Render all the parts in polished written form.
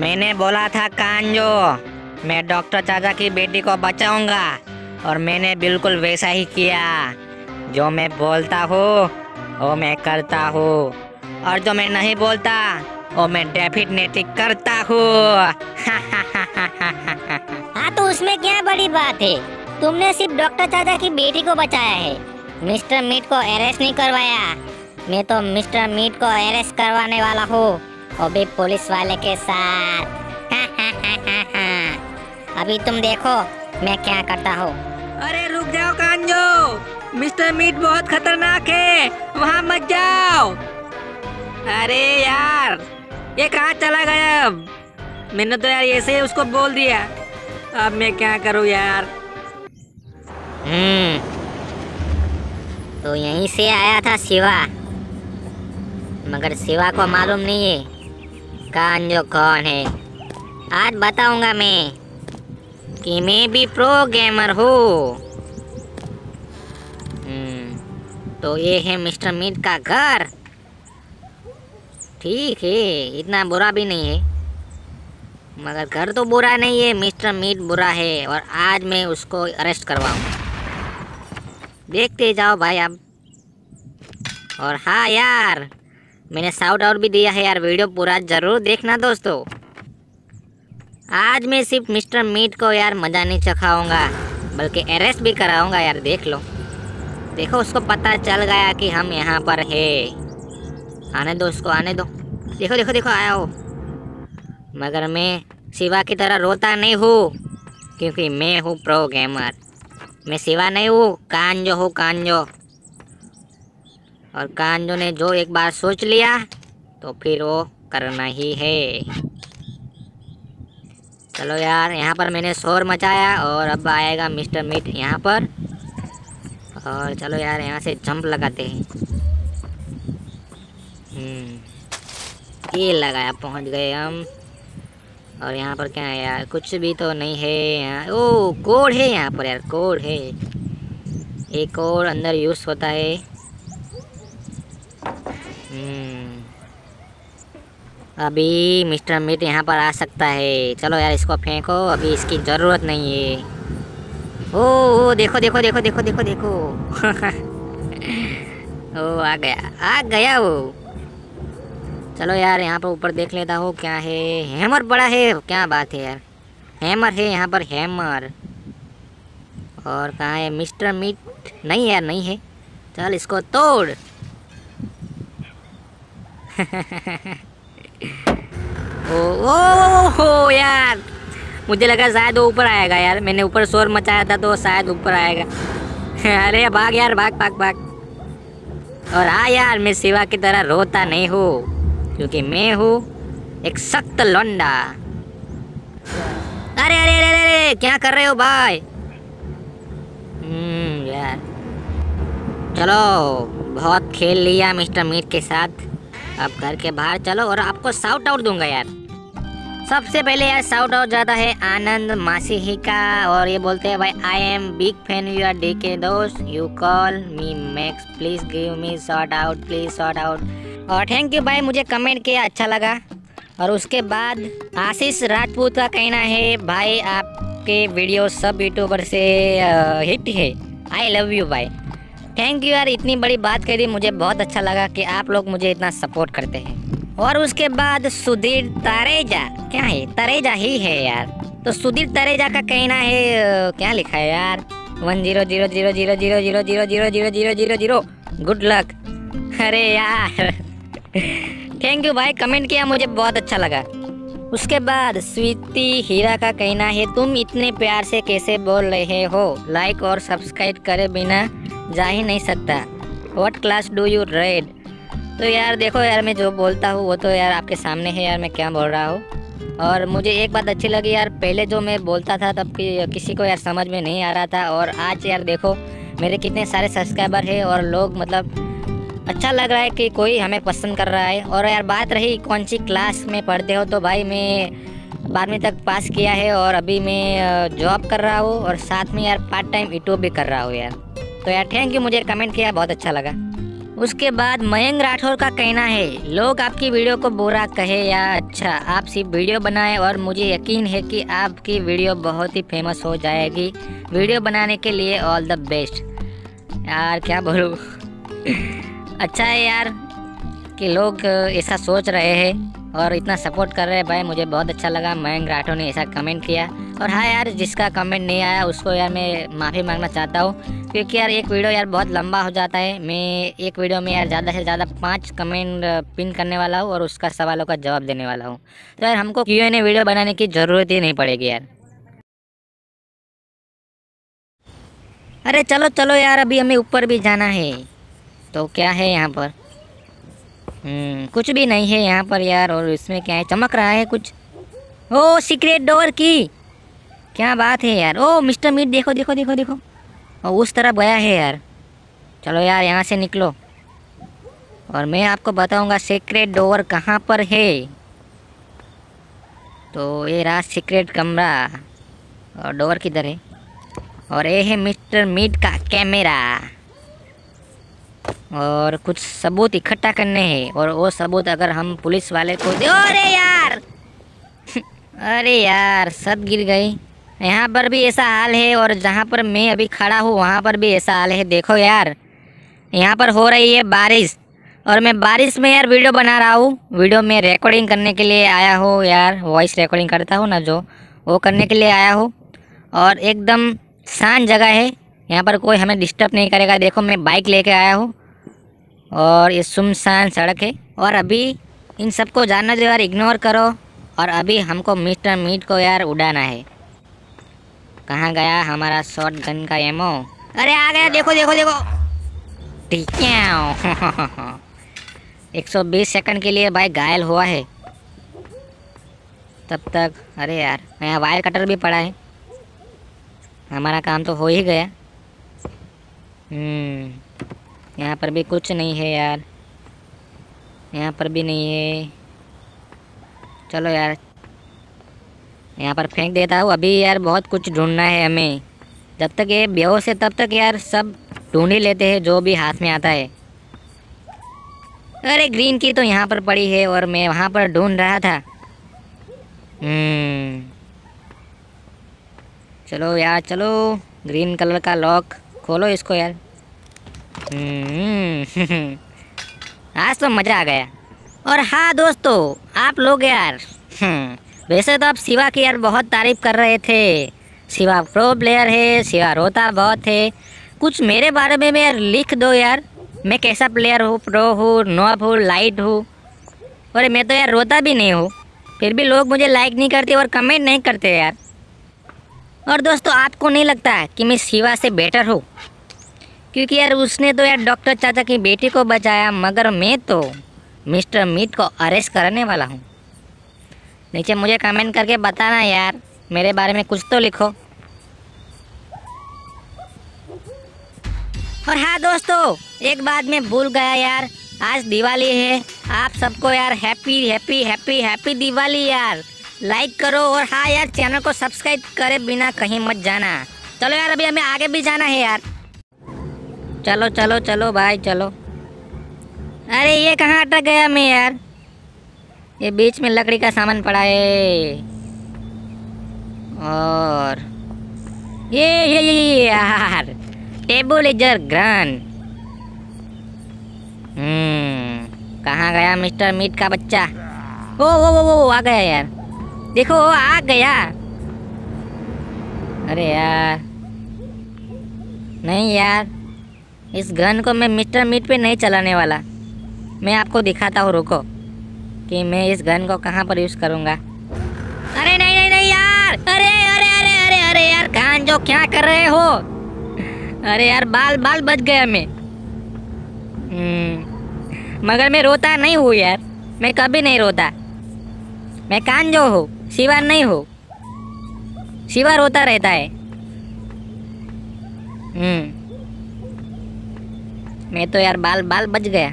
मैंने बोला था कांजो, मैं डॉक्टर चाचा की बेटी को बचाऊंगा और मैंने बिल्कुल वैसा ही किया। जो मैं बोलता हूँ वो मैं करता हूँ और जो मैं नहीं बोलता वो मैं डेफिनेटली करता हूँ। हाँ तो उसमें क्या बड़ी बात है, तुमने सिर्फ डॉक्टर चाचा की बेटी को बचाया है, मिस्टर मीट को अरेस्ट नहीं करवाया। मैं तो मिस्टर मीट को अरेस्ट करवाने वाला हूँ, वो भी पुलिस वाले के साथ। अभी तुम देखो मैं क्या करता हूँ। अरे रुक जाओ कांजो, मिस्टर मीट बहुत खतरनाक है, वहाँ मत जाओ। अरे यार ये कहाँ चला गया? अब मैंने तो यार ऐसे ही उसको बोल दिया, अब मैं क्या करूँ यार। तो यहीं से आया था शिवा, मगर शिवा को मालूम नहीं है कांजो कौन है। आज बताऊंगा मैं कि मैं भी प्रो गेमर हूँ। तो ये है मिस्टर मीट का घर, ठीक है, इतना बुरा भी नहीं है, मगर घर तो बुरा नहीं है, मिस्टर मीट बुरा है और आज मैं उसको अरेस्ट करवाऊंगा। देखते जाओ भाई अब। और हाँ यार, मैंने साउट आउट भी दिया है यार, वीडियो पूरा जरूर देखना दोस्तों। आज मैं सिर्फ मिस्टर मीट को यार मज़ा नहीं चखाऊंगा बल्कि अरेस्ट भी कराऊंगा यार। देख लो, देखो उसको पता चल गया कि हम यहाँ पर है। आने दो उसको, आने दो। देखो देखो देखो आया हो। मगर मैं शिवा की तरह रोता नहीं हूँ क्योंकि मैं हूँ प्रो गेमर। मैं शिवा नहीं हूँ, कांजो हूँ, कांजो। और कांजो ने जो एक बार सोच लिया तो फिर वो करना ही है। चलो यार, यहाँ पर मैंने शोर मचाया और अब आएगा मिस्टर मीट यहाँ पर। और चलो यार यहाँ से जंप लगाते हैं। ये लगाया, पहुँच गए हम। और यहाँ पर क्या है यार, कुछ भी तो नहीं है यहाँ। ओ कोड है यहाँ पर यार, कोड है। ये कोड अंदर यूज़ होता है। अभी मिस्टर मीट यहाँ पर आ सकता है। चलो यार इसको फेंको, अभी इसकी ज़रूरत नहीं है। ओ देखो देखो देखो देखो देखो देखो ओ आ गया, आ गया वो। चलो यार यहाँ पर ऊपर देख लेता हूँ क्या है। हैमर पड़ा है, क्या बात है यार, हैमर है यहाँ पर, हैमर। और कहाँ है मिस्टर मीट? नहीं यार नहीं है। चल इसको तोड़ ओ यार मुझे लगा शायद वो ऊपर आएगा यार, मैंने ऊपर शोर मचाया था तो शायद ऊपर आएगा। अरे भाग यार, भाग भाग भाग। और हाँ यार, मैं शिवा की तरह रोता नहीं हूँ क्योंकि मैं हूँ एक सख्त लौंडा। अरे अरे अरे अरे क्या कर रहे हो भाई? यार चलो, बहुत खेल लिया मिस्टर मीट के साथ। अब घर के बाहर चलो और आपको साउट आउट दूंगा यार। सबसे पहले यार साउट आउट जाता है आनंद मासी ही का, और ये बोलते हैं भाई I am big fan you are D के दोस्त, you call me Max, please give me shot out, please shot out. और थैंक यू भाई, मुझे कमेंट किया, अच्छा लगा। और उसके बाद आशीष राजपूत का कहना है भाई आपके वीडियो सब यूट्यूबर से हिट है, आई लव यू भाई। थैंक यू यार, इतनी बड़ी बात करी, मुझे बहुत अच्छा लगा कि आप लोग मुझे इतना सपोर्ट करते हैं। और उसके बाद सुधीर तरेजा, क्या है तरेजा ही है यार, तो सुधीर तरेजा का कहना है, क्या लिखा है यार, 10000000000000 गुड लक। अरे यार थैंक यू भाई, कमेंट किया, मुझे बहुत अच्छा लगा। उसके बाद स्वीति हीरा का कहना है तुम इतने प्यार से कैसे बोल रहे हो, लाइक और सब्सक्राइब करे बिना जा ही नहीं सकता, what class do you read. तो यार देखो यार, मैं जो बोलता हूँ वो तो यार आपके सामने है यार, मैं क्या बोल रहा हूँ। और मुझे एक बात अच्छी लगी यार, पहले जो मैं बोलता था तब किसी को यार समझ में नहीं आ रहा था, और आज यार देखो मेरे कितने सारे सब्सक्राइबर हैं और लोग, मतलब अच्छा लग रहा है कि कोई हमें पसंद कर रहा है। और यार बात रही कौन सी क्लास में पढ़ते हो, तो भाई मैं 12वीं तक पास किया है और अभी मैं जॉब कर रहा हूँ और साथ में यार पार्ट टाइम यूट्यूब भी कर रहा हूँ यार। तो यार थैंक यू, मुझे कमेंट किया, बहुत अच्छा लगा। उसके बाद मयंक राठौर का कहना है लोग आपकी वीडियो को बुरा कहे या अच्छा, आप सिर्फ वीडियो बनाएं और मुझे यकीन है कि आपकी वीडियो बहुत ही फेमस हो जाएगी। वीडियो बनाने के लिए ऑल द बेस्ट। यार क्या बोलूँ अच्छा है यार कि लोग ऐसा सोच रहे हैं और इतना सपोर्ट कर रहे हैं भाई, मुझे बहुत अच्छा लगा मयंक राठौर ने ऐसा कमेंट किया। और हाँ यार, जिसका कमेंट नहीं आया उसको यार मैं माफ़ी मांगना चाहता हूँ, क्योंकि यार एक वीडियो यार बहुत लंबा हो जाता है। मैं एक वीडियो में यार ज़्यादा से ज़्यादा 5 कमेंट पिन करने वाला हूँ और उसका सवालों का जवाब देने वाला हूँ, तो यार हमको Q&A वीडियो बनाने की ज़रूरत ही नहीं पड़ेगी यार। अरे चलो चलो यार, अभी हमें ऊपर भी जाना है। तो क्या है यहाँ पर? कुछ भी नहीं है यहाँ पर यार। और इसमें क्या है, चमक रहा है कुछ। ओ सीक्रेट डोर की क्या बात है यार। ओ मिस्टर मीट देखो देखो देखो देखो, और उस तरफ गया है यार। चलो यार यहाँ से निकलो और मैं आपको बताऊंगा सीक्रेट डोर कहाँ पर है। तो ये रहा सीक्रेट कमरा और डोर किधर है, और ये है मिस्टर मीट का कैमरा। और कुछ सबूत इकट्ठा करने हैं और वो सबूत अगर हम पुलिस वाले को दे। अरे यार सब गिर गई। यहाँ पर भी ऐसा हाल है और जहाँ पर मैं अभी खड़ा हूँ वहाँ पर भी ऐसा हाल है। देखो यार, यहाँ पर हो रही है बारिश और मैं बारिश में यार वीडियो बना रहा हूँ। वीडियो में रिकॉर्डिंग करने के लिए आया हूँ यार, वॉइस रिकॉर्डिंग करता हूँ ना जो, वो करने के लिए आया हूँ। और एकदम शांत जगह है, यहाँ पर कोई हमें डिस्टर्ब नहीं करेगा। देखो मैं बाइक लेके आया हूँ और ये सुनसान सड़क है। और अभी इन सबको जाना दो यार, इग्नोर करो। और अभी हमको मिस्टर मीट को यार उड़ाना है। कहाँ गया हमारा शॉर्ट गन का एमओ? अरे आ गया, देखो देखो देखो। 120 सेकंड के लिए भाई घायल हुआ है तब तक। अरे यार यहाँ वायर कटर भी पड़ा है, हमारा काम तो हो ही गया। यहाँ पर भी कुछ नहीं है यार, यहाँ पर भी नहीं है। चलो यार यहाँ पर फेंक देता हूँ। अभी यार बहुत कुछ ढूंढना है हमें। जब तक ये बेहोश है तब तक यार सब ढूंढ ही लेते हैं जो भी हाथ में आता है। अरे ग्रीन की तो यहाँ पर पड़ी है और मैं वहाँ पर ढूंढ रहा था। चलो यार चलो, ग्रीन कलर का लॉक खोलो इसको यार। आज तो मज़ा आ गया। और हाँ दोस्तों, आप लोग यार वैसे तो आप शिवा की यार बहुत तारीफ़ कर रहे थे। शिवा प्रो प्लेयर है, शिवा रोता बहुत है। कुछ मेरे बारे में यार लिख दो यार, मैं कैसा प्लेयर हूँ, प्रो हूँ, नॉब हूँ, लाइट हूँ। और मैं तो यार रोता भी नहीं हूँ, फिर भी लोग मुझे लाइक नहीं करते और कमेंट नहीं करते यार। और दोस्तों आपको नहीं लगता कि मैं शिवा से बेटर हूँ? क्योंकि यार उसने तो यार डॉक्टर चाचा की बेटी को बचाया, मगर मैं तो मिस्टर मीट को अरेस्ट करने वाला हूँ। नीचे मुझे कमेंट करके बताना यार, मेरे बारे में कुछ तो लिखो। और हाँ दोस्तों, एक बात मैं भूल गया यार, आज दिवाली है। आप सबको यार happy happy happy happy Diwali यार। लाइक करो और हाँ यार चैनल को सब्सक्राइब करे बिना कहीं मत जाना। चलो यार अभी हमें आगे भी जाना है यार। चलो चलो चलो भाई चलो। अरे ये कहाँ अटक गया मैं यार? ये बीच में लकड़ी का सामान पड़ा है। और ये यार टेबुलेजर ग्रान। कहाँ गया मिस्टर मीट का बच्चा? ओ आ गया यार, देखो आ गया। अरे यार नहीं यार, इस गन को मैं मिस्टर मीट पे नहीं चलाने वाला। मैं आपको दिखाता हूँ, रुको, कि मैं इस गन को कहाँ पर यूज़ करूँगा। अरे नहीं नहीं नहीं यार, अरे अरे अरे अरे अरे यार कान जो क्या कर रहे हो? अरे यार बाल बच गया मैं। मगर मैं रोता नहीं हूँ यार, मैं कभी नहीं रोता। मैं कान जो हूँ, शिवा नहीं हूँ। शिवा रोता रहता है। मैं तो यार बाल बच गया।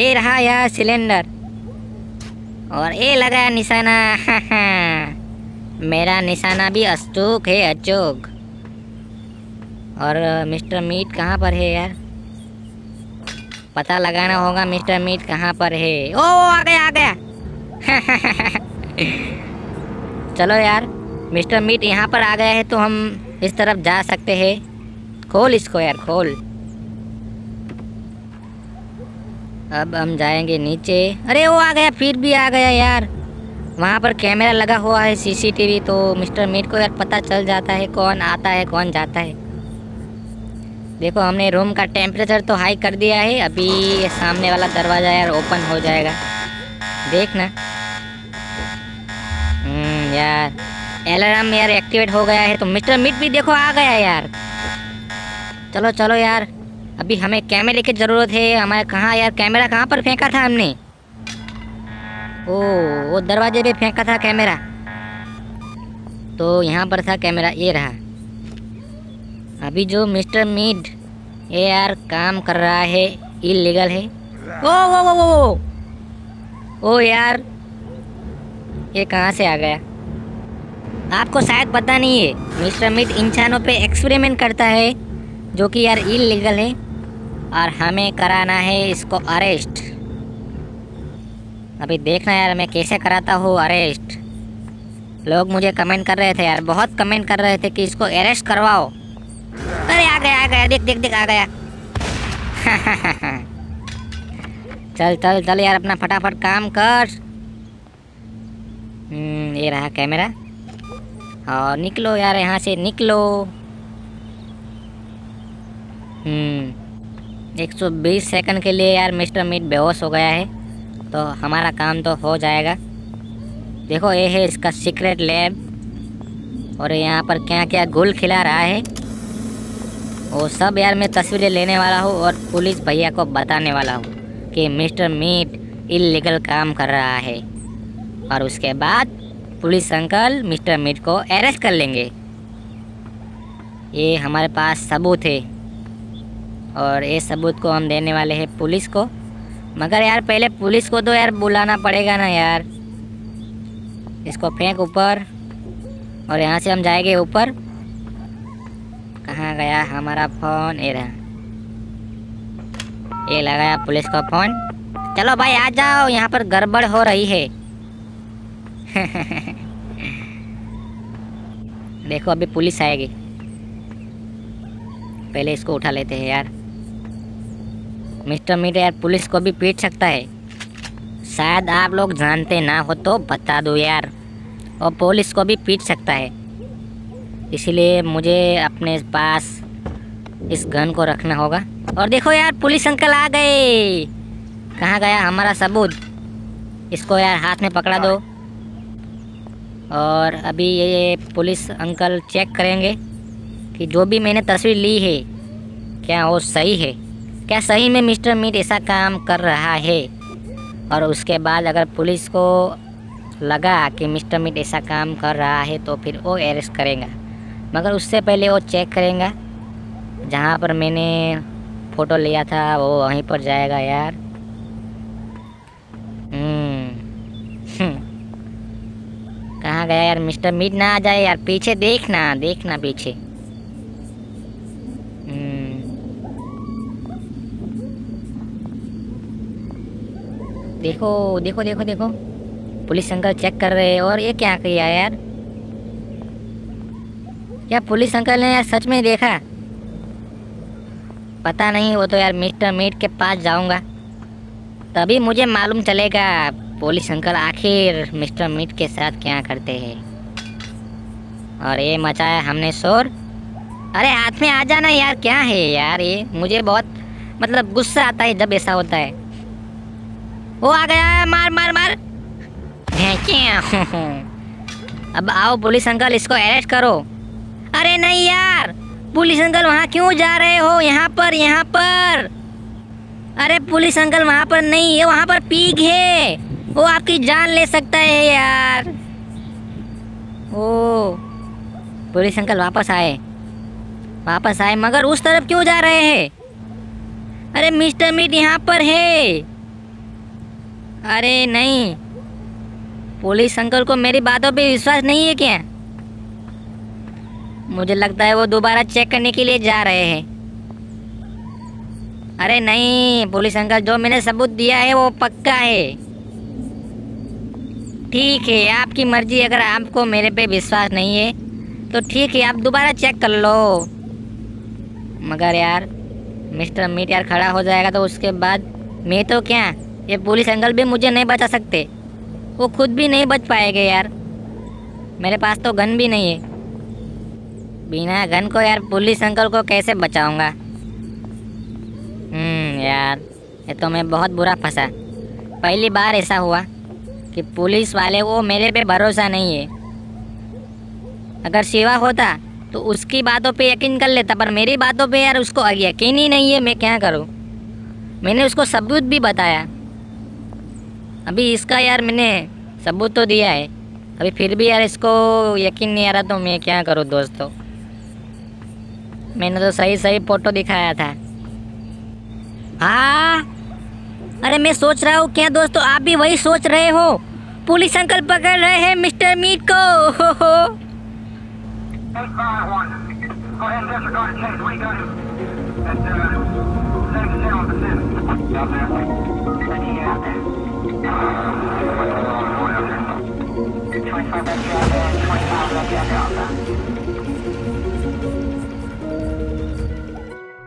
ये रहा यार सिलेंडर और ये लगा निशाना। मेरा निशाना भी अचूक है, अचूक। और मिस्टर मीट कहाँ पर है यार? पता लगाना होगा मिस्टर मीट कहाँ पर है। ओ आ गया। चलो यार, मिस्टर मीट यहाँ पर आ गया है तो हम इस तरफ जा सकते हैं। खोल इसको यार, खोल। अब हम जाएंगे नीचे। अरे वो आ गया, फिर भी आ गया यार। वहाँ पर कैमरा लगा हुआ है, सीसीटीवी, तो मिस्टर मीट को यार पता चल जाता है कौन आता है कौन जाता है। देखो हमने रूम का टेम्परेचर तो हाई कर दिया है, अभी ये सामने वाला दरवाज़ा यार ओपन हो जाएगा, देखना। यार अलार्म यार एक्टिवेट हो गया है, तो मिस्टर मीट भी देखो आ गया यार। चलो चलो यार, अभी हमें कैमरे की ज़रूरत है। हमारे कहाँ यार कैमरा कहाँ पर फेंका था हमने? ओ वो दरवाजे पे फेंका था कैमरा, तो यहाँ पर था कैमरा, ये रहा। अभी जो मिस्टर मीट ये यार काम कर रहा है इलीगल है। ओ यार ये कहाँ से आ गया? आपको शायद पता नहीं है, मिस्टर मीट इंसानों पे एक्सपेरिमेंट करता है जो कि यार इलीगल है, और हमें कराना है इसको अरेस्ट। अभी देखना यार मैं कैसे कराता हूँ अरेस्ट। लोग मुझे कमेंट कर रहे थे यार, बहुत कमेंट कर रहे थे कि इसको अरेस्ट करवाओ। अरे आ गया, देख आ गया। चल यार अपना फटाफट काम कर। ये रहा कैमरा, और निकलो यार यहाँ से, निकलो। 120 सेकंड के लिए यार मिस्टर मीट बेहोश हो गया है, तो हमारा काम तो हो जाएगा। देखो ये है इसका सीक्रेट लैब, और यहाँ पर क्या क्या घुल खिला रहा है वो सब यार मैं तस्वीरें लेने वाला हूँ, और पुलिस भैया को बताने वाला हूँ कि मिस्टर मीट इलीगल काम कर रहा है, और उसके बाद पुलिस अंकल मिस्टर मीट को अरेस्ट कर लेंगे। ये हमारे पास सबूत है, और ये सबूत को हम देने वाले हैं पुलिस को। मगर यार पहले पुलिस को तो यार बुलाना पड़ेगा ना यार। इसको फेंक ऊपर, और यहाँ से हम जाएंगे ऊपर। कहाँ गया हमारा फ़ोन? ये रहा। ये लगाया पुलिस का फ़ोन। चलो भाई आ जाओ, यहाँ पर गड़बड़ हो रही है। देखो अभी पुलिस आएगी, पहले इसको उठा लेते हैं यार। मिस्टर मीट यार पुलिस को भी पीट सकता है, शायद आप लोग जानते ना हो तो बता दो यार। और पुलिस को भी पीट सकता है, इसीलिए मुझे अपने पास इस गन को रखना होगा। और देखो यार पुलिस अंकल आ गए। कहाँ गया हमारा सबूत? इसको यार हाथ में पकड़ा दो, और अभी ये पुलिस अंकल चेक करेंगे कि जो भी मैंने तस्वीर ली है क्या वो सही है, क्या सही में मिस्टर मीट ऐसा काम कर रहा है। और उसके बाद अगर पुलिस को लगा कि मिस्टर मीट ऐसा काम कर रहा है तो फिर वो अरेस्ट करेगा। मगर उससे पहले वो चेक करेगा जहाँ पर मैंने फ़ोटो लिया था वो वहीं पर जाएगा यार। कहाँ गया यार मिस्टर मीट? ना आ जाए यार, पीछे देखना पीछे। देखो पुलिस अंकल चेक कर रहे हैं। और ये क्या किया यार? क्या पुलिस अंकल ने यार सच में देखा? पता नहीं, वो तो यार मिस्टर मीट के पास जाऊंगा तभी मुझे मालूम चलेगा पुलिस अंकल आखिर मिस्टर मीट के साथ क्या करते हैं। और ये मचाया हमने शोर। अरे हाथ में आ जाना यार, क्या है यार ये? मुझे बहुत मतलब गुस्सा आता है जब ऐसा होता है। वो आ गया, मार। अब आओ पुलिस अंकल, इसको अरेस्ट करो। अरे नहीं यार पुलिस अंकल, वहाँ क्यों जा रहे हो? यहाँ पर। अरे पुलिस अंकल वहाँ पर नहीं है, वहाँ पर पीग है, वो आपकी जान ले सकता है यार। ओ पुलिस अंकल वापस आए, मगर उस तरफ क्यों जा रहे हैं? अरे मिस्टर मीट यहाँ पर है। अरे नहीं, पुलिस अंकल को मेरी बातों पे विश्वास नहीं है क्या? मुझे लगता है वो दोबारा चेक करने के लिए जा रहे हैं। अरे नहीं पुलिस अंकल, जो मैंने सबूत दिया है वो पक्का है। ठीक है आपकी मर्जी, अगर आपको मेरे पे विश्वास नहीं है तो ठीक है आप दोबारा चेक कर लो। मगर यार मिस्टर मीट यार खड़ा हो जाएगा तो उसके बाद मैं तो क्या, ये पुलिस अंकल भी मुझे नहीं बचा सकते, वो खुद भी नहीं बच पाएंगे यार। मेरे पास तो गन भी नहीं है, बिना गन को यार पुलिस अंकल को कैसे बचाऊंगा। यार ये तो मैं बहुत बुरा फंसा, पहली बार ऐसा हुआ कि पुलिस वाले को मेरे पे भरोसा नहीं है। अगर शिवा होता तो उसकी बातों पे यकीन कर लेता, पर मेरी बातों पे यार उसको यकीन ही नहीं है। मैं क्या करूँ, मैंने उसको सबूत भी बताया, अभी इसका यार मैंने सबूत तो दिया है, अभी फिर भी यार इसको यकीन नहीं आ रहा तो मैं क्या करूँ दोस्तों। मैंने तो सही सही फ़ोटो दिखाया था। हाँ अरे मैं सोच रहा हूँ क्या दोस्तों आप भी वही सोच रहे हो, पुलिस अंकल पकड़ रहे हैं मिस्टर मीट को।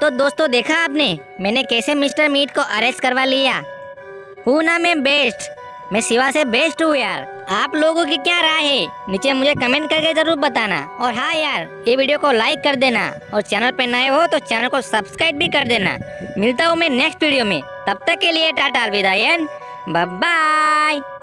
तो दोस्तों देखा आपने मैंने कैसे मिस्टर मीट को अरेस्ट करवा लिया। हूँ ना मैं बेस्ट, मैं शिवा से बेस्ट हूँ यार। आप लोगों की क्या राय है नीचे मुझे कमेंट करके जरूर बताना। और हाँ यार ये वीडियो को लाइक कर देना, और चैनल पे नए हो तो चैनल को सब्सक्राइब भी कर देना। मिलता हूँ मैं नेक्स्ट वीडियो में, तब तक के लिए टाटा अलविदा एंड बाय बाय।